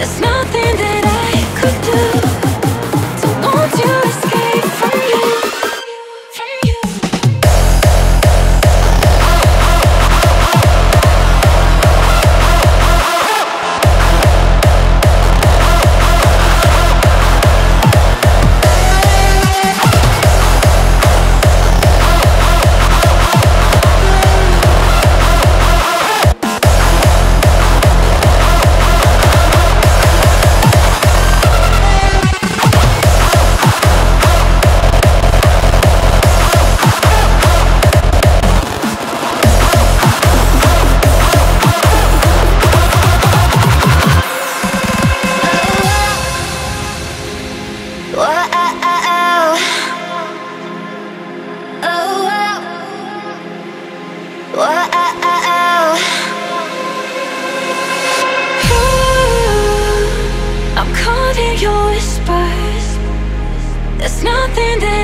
There's nothing that I could do to want to escape from you, from you. There's nothing that